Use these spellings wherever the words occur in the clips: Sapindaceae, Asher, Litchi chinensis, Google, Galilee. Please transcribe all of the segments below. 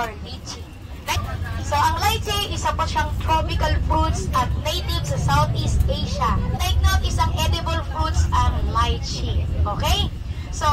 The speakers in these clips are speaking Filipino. or litchi. So, ang litchi, isa po siyang tropical fruits at native sa Southeast Asia. Take note, isang edible fruits ang litchi. Okay? So,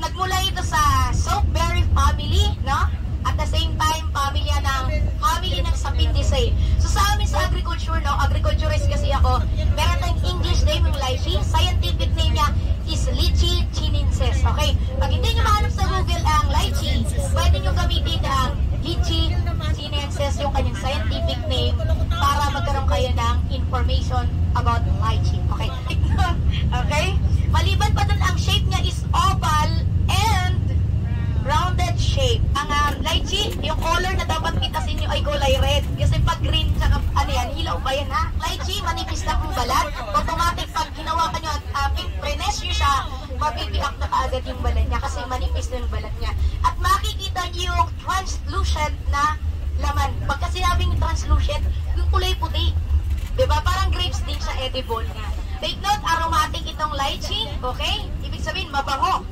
nagmula ito sa soapberry family, no? At the same time, family ng Sapindaceae. So, sa amin sa agriculture, no? Agriculturist kasi ako, meron tayong English name yung litchi. Scientific name niya is Litchi chinensis. Okay? Pag hindi nyo mahanap sa Google ang litchi, pwede nyo gamitin ang Litchi chinensis, yung kanyang scientific name, para magkaroon kayo ng information about litchi. Okay? Okay? Maliban pa dun, ang shape niya is oval and rounded shape. Ang litchi, yung color na dapat pitasin nyo ay kulay red. Kasi pag green, tsaka, ano yan, hilaw ba yan ha? Litchi, manipis na kung balat. Automatic, pag hinawakan nyo at prenes nyo siya, mapipiak na kaagad yung balat niya kasi manipis na yung balat niya. At makikita nyo yung translucent na laman. Pagka sinabing translucent, yung kulay puti. Diba? Parang grapes din sa edible niya. Take note, aromatic itong litchi. Okay? Ibig sabihin, mabango.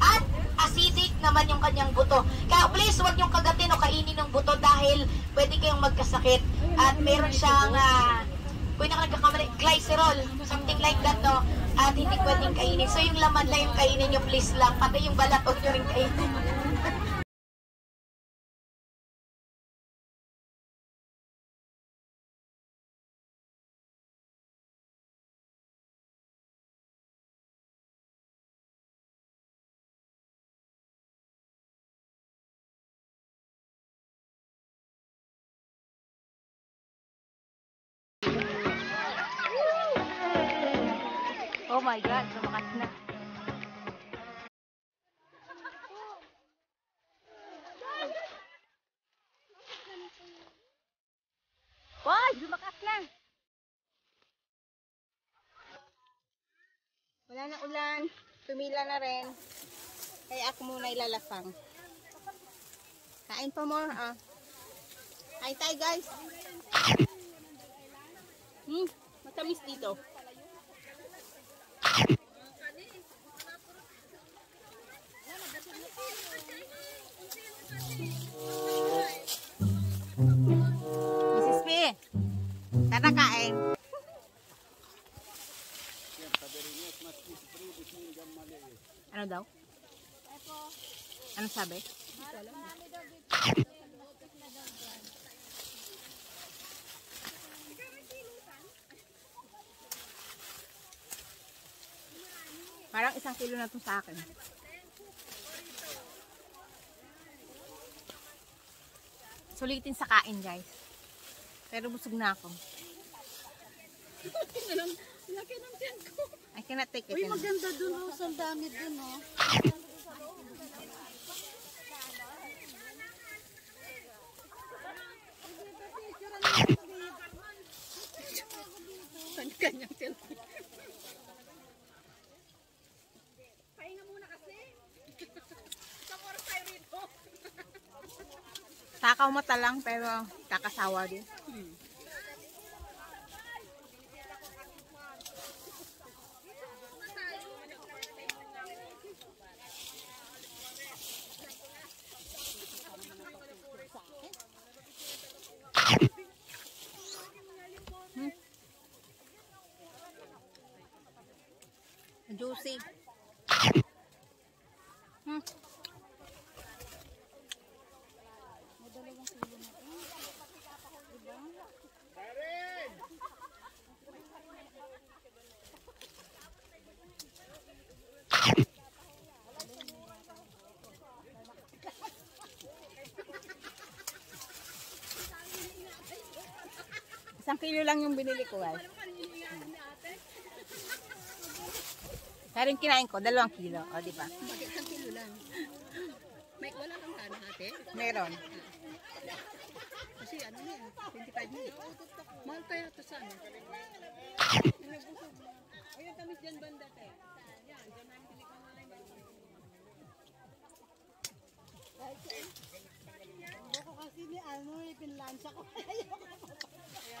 At acidic naman yung kanyang buto. Kaya please, huwag niyong kagatin o kainin ng buto dahil pwede kayong magkasakit. At meron siyang, kung nagkakamali, glycerol. Something like that, no? At hindi pwedeng kainin. So yung laman lang yung kainin nyo, please lang. Pati yung balat, huwag nyo rin kainin. Oh my God, sumakas na. Wow, sumakas na. Wala na ulan, tumila na rin. Kaya ako muna ilalapang. Kain pa more, ah. Kain tayo, guys. Matamis dito. Mrs. P, tara kain. Ano daw? Ano sabi? Parang 1 kilo na ito sa akin. Sulitin sa kain, guys. Pero busog na ako. Laki ng tiyan ko. I cannot take it. Uy, maganda dun o. Ang dami dun o. Ang kanyang tiyan ko. Takaw mata lang pero kakasawa din. Juicy. Isang kilo lang yung binili ko, guys. Pero yung kinain ko, 2 kilo. O, diba? Bakit 1 kilo lang? May wala kang sana, ate? Meron. Kasi ano na yun, 25 minutes. Mahal kaya ito sana. Ayun, tamis dyan banda, te. Yan, dyan namin pili ko na lang. Boko kasi ni ano, ipinlansya ko. Ayoko pa. Kaya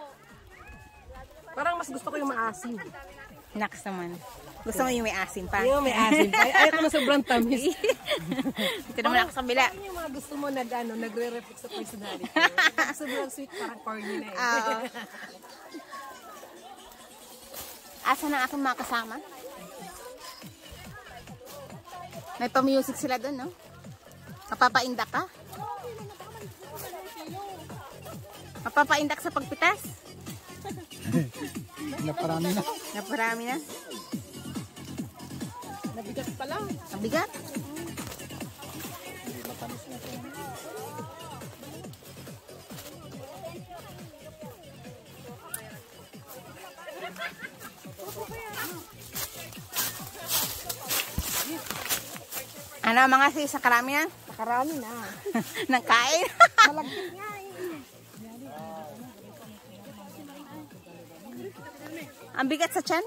Parang mas gusto ko yung maasim. Naks naman. Gusto mo yung may asin pa? Yung may asin pa. Ayaw ko na sobrang tamis. Ito naman ako sa kabila. Parang yung mga gusto mo nagre-reflect sa personality. Sobrang sweet, parang corny na yun. Oo. Asa na aking mga kasama? May pamusic sila doon, no? Mapapaindak ka? Mapapaindak sa pagpitas? Naparami na. Naparami na. Nabigat pala. Nabigat? Ano mga sis, nakarami na? Nakarami na. Nakain? Malagkit nga eh. Ang bigat sa tiyan?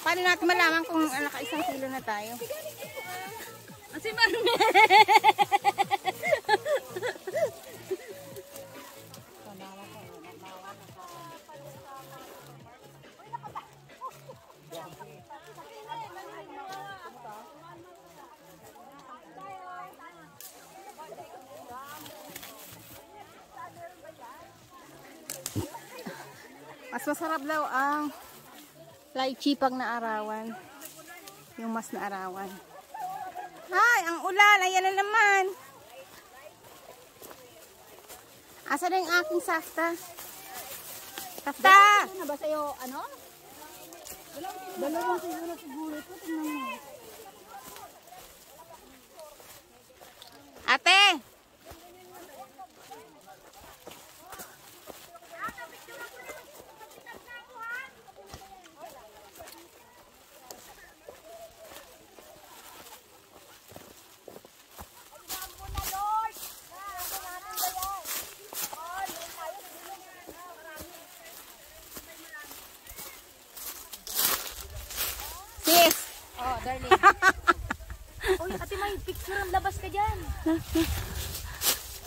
Paano natin malaman kung naka-isang kilo na tayo? Kasi marami. Mas masarap daw ang lychee pag naarawan. Yung mas naarawan. Ay, ang ulan. Ayan na naman. Asa na yung aking safta? Safta! Ano ba sa'yo? Ano? Dalawang sa'yo na siguro. Ate! Uy, ate may picture ang labas ka dyan.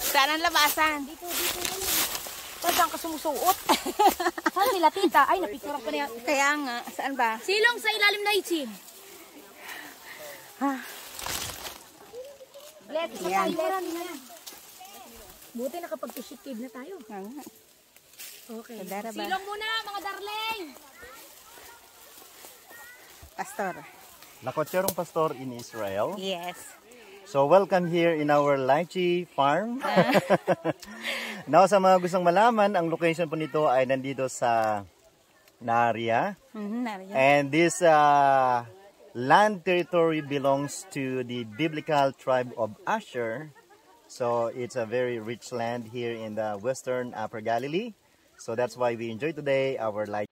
Saan ang labasan? Dito, dito. Saan ka sumusuot? Saan nila tita? Ay, napicture ka na yan. Kaya nga, saan ba? Silong sa ilalim na itchin. Let's go. Buti nakapag-fishing cave na tayo. Okay. Silong muna mga darling. Pastor. Lakocherong pastor in Israel. Yes. So welcome here in our lychee farm. Now sa mga gustong malaman, ang location po nito ay nandito sa Naria. And this land territory belongs to the biblical tribe of Asher. So it's a very rich land here in the western Upper Galilee. So that's why we enjoy today our lychee.